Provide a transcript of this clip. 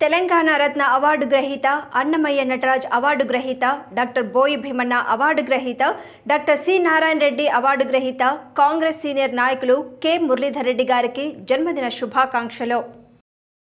Telangana Ratna award ग्रहीत Annamaiah Nataraj award ग्रहीत doctor Boi Bhimanna award ग्रहीत doctor C Narayana Reddy award ग्रहीत कांग्रेस सीनियर नायकुलु के मुरलीधर रेड्डी गारिकी जन्मदिन शुभाकांक्षलु।